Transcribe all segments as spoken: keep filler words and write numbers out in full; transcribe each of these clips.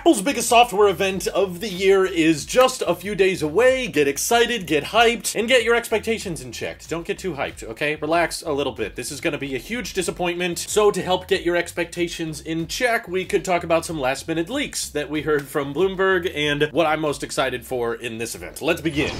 Apple's biggest software event of the year is just a few days away. Get excited, get hyped, and get your expectations in check. Don't get too hyped, okay? Relax a little bit. This is gonna be a huge disappointment. So to help get your expectations in check, we could talk about some last minute leaks that we heard from Bloomberg and what I'm most excited for in this event. Let's begin.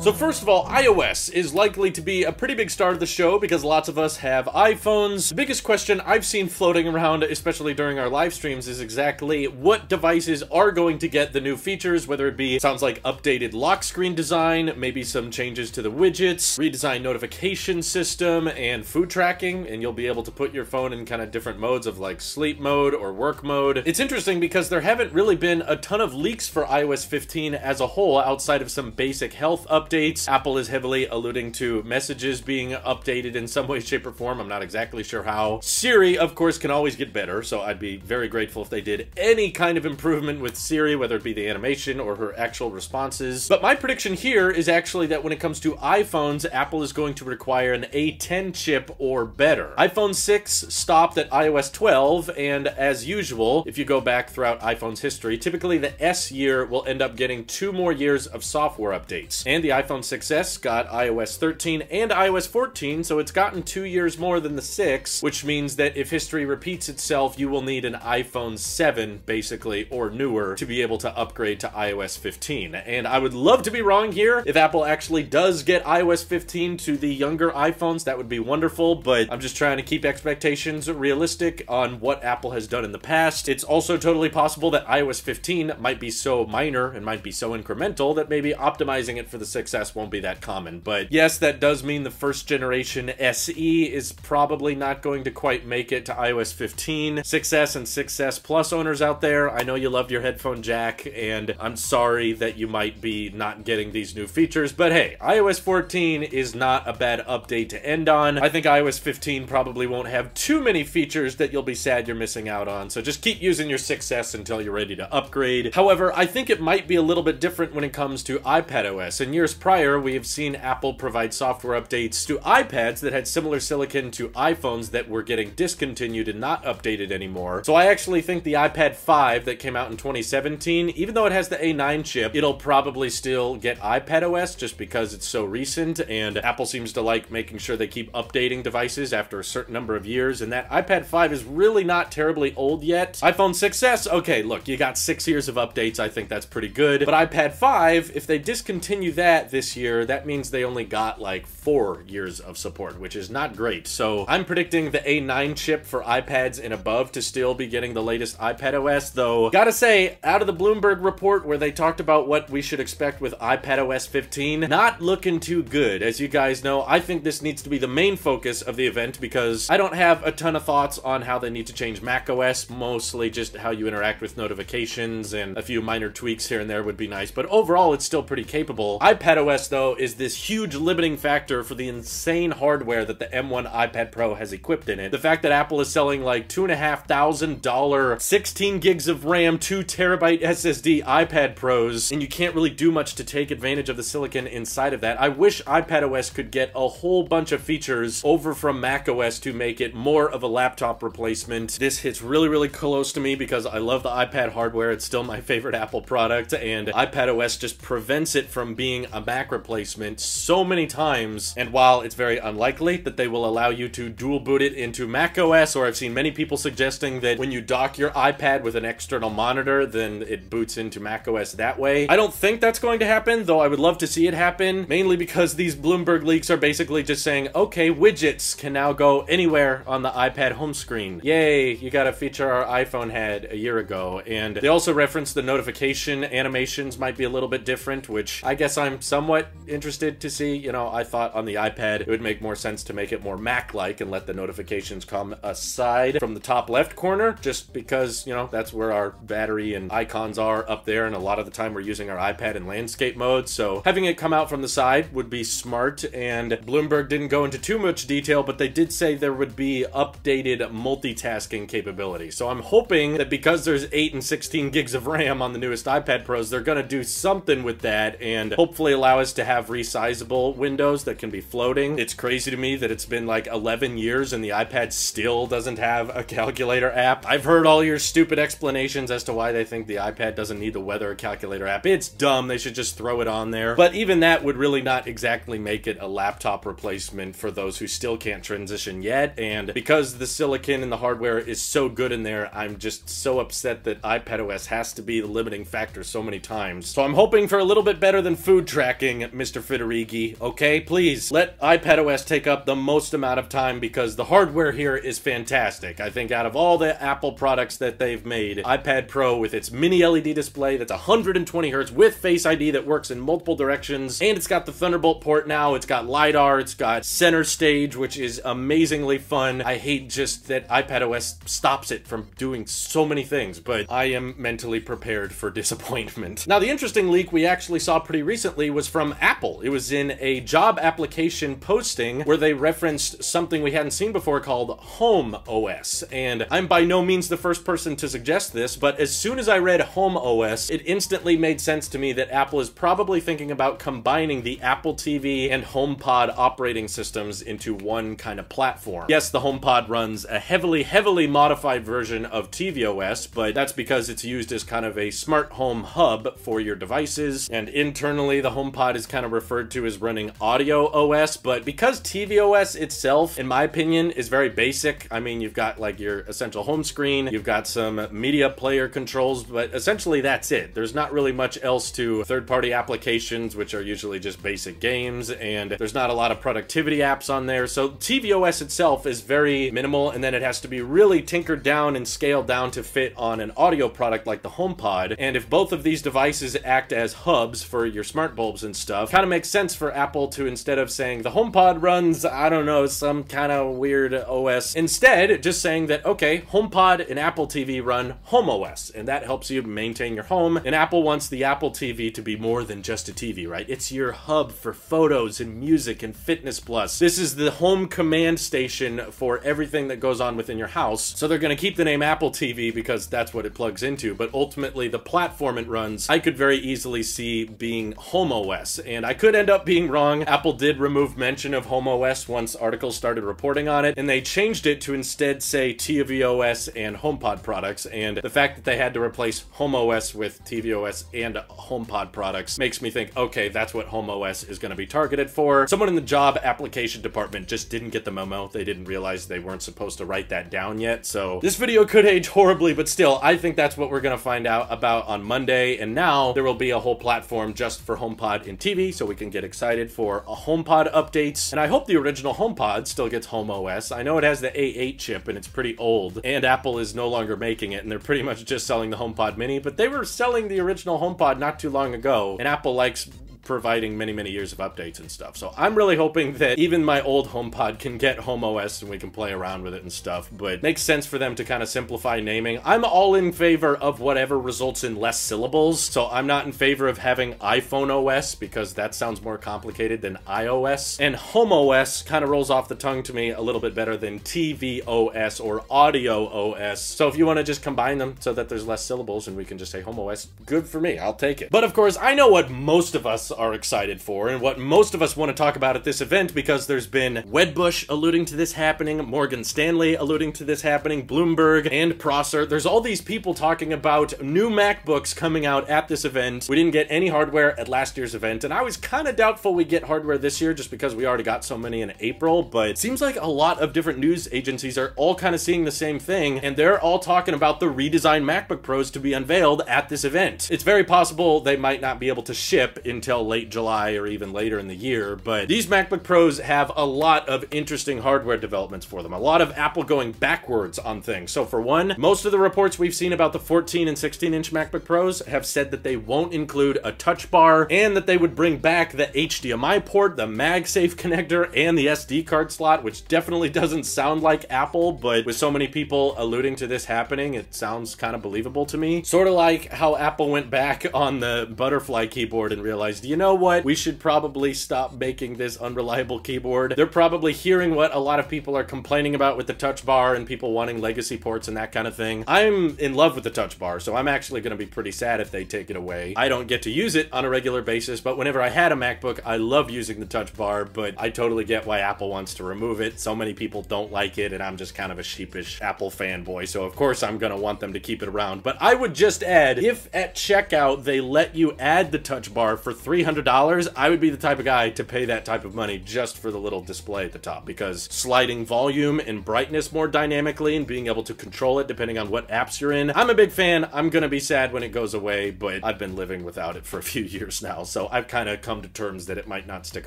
So first of all, iOS is likely to be a pretty big star of the show because lots of us have iPhones. The biggest question I've seen floating around, especially during our live streams, is exactly what devices are going to get the new features, whether it be, sounds like updated lock screen design, maybe some changes to the widgets, redesigned notification system, and food tracking, and you'll be able to put your phone in kind of different modes of like sleep mode or work mode. It's interesting because there haven't really been a ton of leaks for iOS fifteen as a whole outside of some basic health updates. Updates. Apple is heavily alluding to messages being updated in some way, shape, or form. I'm not exactly sure how. Siri, of course, can always get better, so I'd be very grateful if they did any kind of improvement with Siri, whether it be the animation or her actual responses. But my prediction here is actually that when it comes to iPhones, Apple is going to require an A ten chip or better. iPhone six stopped at iOS twelve, and as usual, if you go back throughout iPhone's history, typically the S year will end up getting two more years of software updates. And the iPhone six S got iOS thirteen and iOS fourteen, so it's gotten two years more than the six, which means that if history repeats itself, you will need an iPhone seven, basically, or newer, to be able to upgrade to iOS fifteen. And I would love to be wrong here. If Apple actually does get iOS fifteen to the younger iPhones, that would be wonderful, but I'm just trying to keep expectations realistic on what Apple has done in the past. It's also totally possible that iOS fifteen might be so minor and might be so incremental that maybe optimizing it for the six S won't be that common. But yes, that does mean the first generation S E is probably not going to quite make it to iOS fifteen. six S and six S Plus owners out there, I know you loved your headphone jack, and I'm sorry that you might be not getting these new features, but hey, iOS fourteen is not a bad update to end on. I think iOS fifteen probably won't have too many features that you'll be sad you're missing out on, so just keep using your six S until you're ready to upgrade. However, I think it might be a little bit different when it comes to iPadOS. And years prior, we have seen Apple provide software updates to iPads that had similar silicon to iPhones that were getting discontinued and not updated anymore. So I actually think the iPad five that came out in twenty seventeen, even though it has the A nine chip, it'll probably still get iPadOS just because it's so recent, and Apple seems to like making sure they keep updating devices after a certain number of years, and that iPad five is really not terribly old yet. iPhone six S, okay, look, you got six years of updates, I think that's pretty good, but iPad five, if they discontinue that this year, that means they only got like four years of support, which is not great. So I'm predicting the A nine chip for iPads and above to still be getting the latest iPadOS, though gotta say, out of the Bloomberg report where they talked about what we should expect with iPadOS fifteen, not looking too good. As you guys know, I think this needs to be the main focus of the event because I don't have a ton of thoughts on how they need to change macOS, mostly just how you interact with notifications, and a few minor tweaks here and there would be nice, but overall it's still pretty capable. I iPadOS, though, is this huge limiting factor for the insane hardware that the M one iPad Pro has equipped in it. The fact that Apple is selling like two thousand five hundred dollars, sixteen gigs of RAM, two terabyte S S D iPad Pros, and you can't really do much to take advantage of the silicon inside of that. I wish iPadOS could get a whole bunch of features over from macOS to make it more of a laptop replacement. This hits really, really close to me because I love the iPad hardware. It's still my favorite Apple product, and iPadOS just prevents it from being a Mac replacement so many times. And while it's very unlikely that they will allow you to dual boot it into macOS, or I've seen many people suggesting that when you dock your iPad with an external monitor, then it boots into macOS that way. I don't think that's going to happen, though I would love to see it happen, mainly because these Bloomberg leaks are basically just saying, okay, widgets can now go anywhere on the iPad home screen. Yay, you got a feature our iPhone had a year ago. And they also referenced the notification animations might be a little bit different, which I guess I'm somewhat interested to see. You know, I thought on the iPad it would make more sense to make it more Mac-like and let the notifications come aside from the top left corner, just because, you know, that's where our battery and icons are up there, and a lot of the time we're using our iPad in landscape mode, so having it come out from the side would be smart. And Bloomberg didn't go into too much detail, but they did say there would be updated multitasking capability, so I'm hoping that because there's eight and sixteen gigs of RAM on the newest iPad Pros, they're gonna do something with that and hopefully allow allow us to have resizable windows that can be floating. It's crazy to me that it's been like eleven years and the iPad still doesn't have a calculator app. I've heard all your stupid explanations as to why they think the iPad doesn't need the weather calculator app. It's dumb. They should just throw it on there. But even that would really not exactly make it a laptop replacement for those who still can't transition yet. And because the silicon and the hardware is so good in there, I'm just so upset that iPadOS has to be the limiting factor so many times. So I'm hoping for a little bit better than food tracking, Mister Federighi, okay? Please let iPadOS take up the most amount of time because the hardware here is fantastic. I think out of all the Apple products that they've made, iPad Pro with its mini L E D display that's one hundred twenty hertz with Face I D that works in multiple directions, and it's got the Thunderbolt port now, it's got LiDAR, it's got center stage, which is amazingly fun. I hate just that iPadOS stops it from doing so many things, but I am mentally prepared for disappointment. Now, the interesting leak we actually saw pretty recently was from Apple. It was in a job application posting where they referenced something we hadn't seen before called HomeOS. And I'm by no means the first person to suggest this, but as soon as I read HomeOS, it instantly made sense to me that Apple is probably thinking about combining the Apple T V and HomePod operating systems into one kind of platform. Yes, the HomePod runs a heavily, heavily modified version of T V O S, but that's because it's used as kind of a smart home hub for your devices, and internally the HomePod is kind of referred to as running AudioOS, but because T V O S itself, in my opinion, is very basic, I mean, you've got like your essential home screen, you've got some media player controls, but essentially that's it. There's not really much else to third-party applications, which are usually just basic games, and there's not a lot of productivity apps on there, so T V O S itself is very minimal, and then it has to be really tinkered down and scaled down to fit on an audio product like the HomePod, and if both of these devices act as hubs for your smart bulbs and stuff, kind of makes sense for Apple to, instead of saying the HomePod runs, I don't know, some kind of weird O S, instead just saying that, okay, HomePod and Apple T V run HomeOS, and that helps you maintain your home, and Apple wants the Apple T V to be more than just a T V, right? It's your hub for photos and music and Fitness Plus. This is the home command station for everything that goes on within your house, so they're going to keep the name Apple T V because that's what it plugs into, but ultimately the platform it runs, I could very easily see being HomeOS, and I could end up being wrong. Apple did remove mention of HomeOS once articles started reporting on it, and they changed it to instead say T V O S and HomePod products, and the fact that they had to replace HomeOS with T V O S and HomePod products makes me think, okay, that's what HomeOS is going to be targeted for. Someone in the job application department just didn't get the memo. They didn't realize they weren't supposed to write that down yet, so this video could age horribly, but still, I think that's what we're going to find out about on Monday, and now there will be a whole platform just for HomePod and T V, so we can get excited for a HomePod updates, and I hope the original HomePod still gets HomeOS. I know it has the A eight chip, and it's pretty old, and Apple is no longer making it, and they're pretty much just selling the HomePod mini, but they were selling the original HomePod not too long ago, and Apple likes providing many, many years of updates and stuff. So I'm really hoping that even my old HomePod can get HomeOS and we can play around with it and stuff, but it makes sense for them to kind of simplify naming. I'm all in favor of whatever results in less syllables, so I'm not in favor of having iPhone O S because that sounds more complicated than iOS, and HomeOS kind of rolls off the tongue to me a little bit better than T V O S or AudioOS. So if you want to just combine them so that there's less syllables and we can just say HomeOS, good for me, I'll take it. But of course, I know what most of us are excited for and what most of us want to talk about at this event, because there's been Wedbush alluding to this happening, Morgan Stanley alluding to this happening, Bloomberg and Prosser. There's all these people talking about new MacBooks coming out at this event. We didn't get any hardware at last year's event, and I was kind of doubtful we get hardware this year just because we already got so many in April, but it seems like a lot of different news agencies are all kind of seeing the same thing, and they're all talking about the redesigned MacBook Pros to be unveiled at this event. It's very possible they might not be able to ship until late July or even later in the year, but these MacBook Pros have a lot of interesting hardware developments for them. A lot of Apple going backwards on things. So for one, most of the reports we've seen about the fourteen and sixteen inch MacBook Pros have said that they won't include a touch bar and that they would bring back the H D M I port, the MagSafe connector, and the S D card slot, which definitely doesn't sound like Apple, but with so many people alluding to this happening, it sounds kind of believable to me. Sort of like how Apple went back on the butterfly keyboard and realized, you know what? We should probably stop making this unreliable keyboard. They're probably hearing what a lot of people are complaining about with the touch bar and people wanting legacy ports and that kind of thing. I'm in love with the touch bar, so I'm actually gonna be pretty sad if they take it away. I don't get to use it on a regular basis, but whenever I had a MacBook, I love using the touch bar, but I totally get why Apple wants to remove it. So many people don't like it, and I'm just kind of a sheepish Apple fanboy, so of course I'm gonna want them to keep it around. But I would just add, if at checkout they let you add the touch bar for three hundred dollars, I would be the type of guy to pay that type of money just for the little display at the top, because sliding volume and brightness more dynamically and being able to control it depending on what apps you're in. I'm a big fan. I'm gonna be sad when it goes away, but I've been living without it for a few years now, so I've kind of come to terms that it might not stick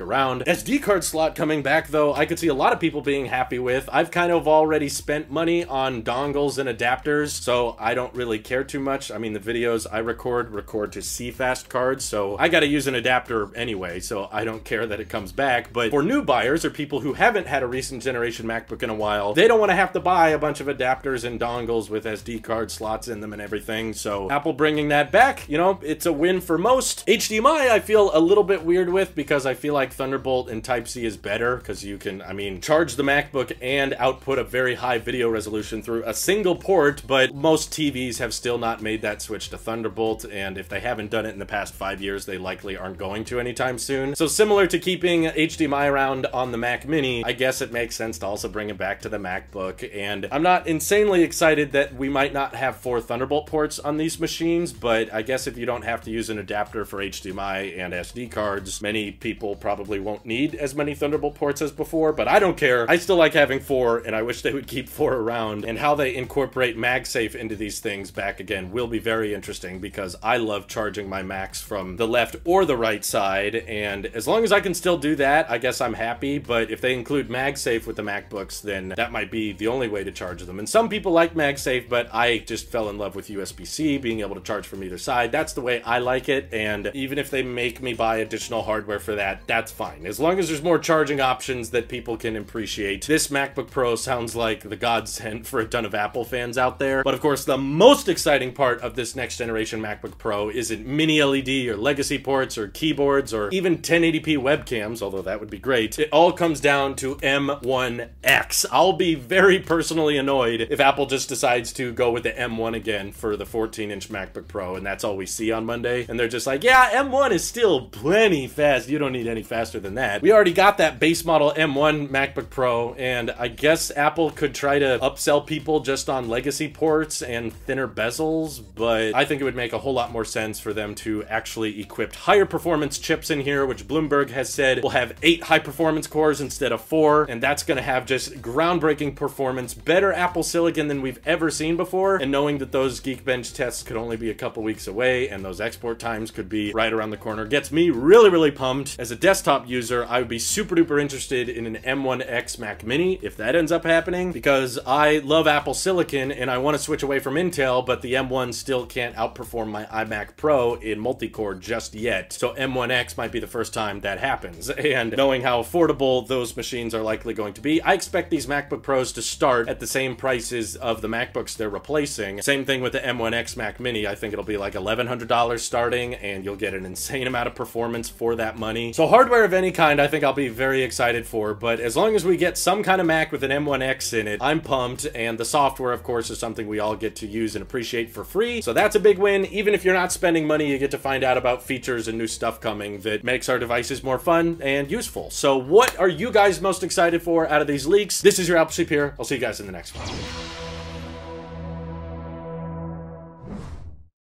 around. S D card slot coming back though, I could see a lot of people being happy with. I've kind of already spent money on dongles and adapters, so I don't really care too much. I mean, the videos I record record to CFast cards, so I gotta use an adapter anyway, so I don't care that it comes back. But for new buyers or people who haven't had a recent generation MacBook in a while, they don't want to have to buy a bunch of adapters and dongles with S D card slots in them and everything, so Apple bringing that back, you know, it's a win for most. H D M I I feel a little bit weird with, because I feel like Thunderbolt and Type C is better, because you can, I mean, charge the MacBook and output a very high video resolution through a single port, but most T Vs have still not made that switch to Thunderbolt, and if they haven't done it in the past five years, they likely aren't going to anytime soon. So similar to keeping H D M I around on the Mac mini, I guess it makes sense to also bring it back to the MacBook, and I'm not insanely excited that we might not have four Thunderbolt ports on these machines, but I guess if you don't have to use an adapter for H D M I and S D cards, many people probably won't need as many Thunderbolt ports as before, but I don't care. I still like having four, and I wish they would keep four around, and how they incorporate MagSafe into these things back again will be very interesting, because I love charging my Macs from the left or the right side, and as long as I can still do that, I guess I'm happy. But if they include MagSafe with the MacBooks, then that might be the only way to charge them. And some people like MagSafe, but I just fell in love with U S B C, being able to charge from either side. That's the way I like it, and even if they make me buy additional hardware for that, that's fine. As long as there's more charging options that people can appreciate. This MacBook Pro sounds like the godsend for a ton of Apple fans out there, but of course the most exciting part of this next generation MacBook Pro isn't mini L E D or legacy ports or keyboards or even ten eighty p webcams, although that would be great. It all comes down to M one X. I'll be very personally annoyed if Apple just decides to go with the M one again for the fourteen inch MacBook Pro, and that's all we see on Monday, and they're just like, yeah, M one is still plenty fast, you don't need any faster than that. We already got that base model M one MacBook Pro, and I guess Apple could try to upsell people just on legacy ports and thinner bezels, but I think it would make a whole lot more sense for them to actually equip higher performance chips in here, which Bloomberg has said will have eight high performance cores instead of four, and that's gonna have just groundbreaking performance, better Apple Silicon than we've ever seen before, and knowing that those Geekbench tests could only be a couple weeks away and those export times could be right around the corner gets me really, really pumped. As a desktop user, I would be super duper interested in an M one X Mac mini if that ends up happening, because I love Apple Silicon and I wanna switch away from Intel, but the M one still can't outperform my iMac Pro in multi-core just yet, so M one X might be the first time that happens. And knowing how affordable those machines are likely going to be, I expect these MacBook Pros to start at the same prices of the MacBooks they're replacing. Same thing with the M one X Mac mini. I think it'll be like eleven hundred dollars starting, and you'll get an insane amount of performance for that money. So hardware of any kind, I think I'll be very excited for, but as long as we get some kind of Mac with an M one X in it, I'm pumped. And the software, of course, is something we all get to use and appreciate for free, so that's a big win. Even if you're not spending money, you get to find out about features and new stuff coming that makes our devices more fun and useful. So what are you guys most excited for out of these leaks? This is your Apple Sheep here. I'll see you guys in the next one.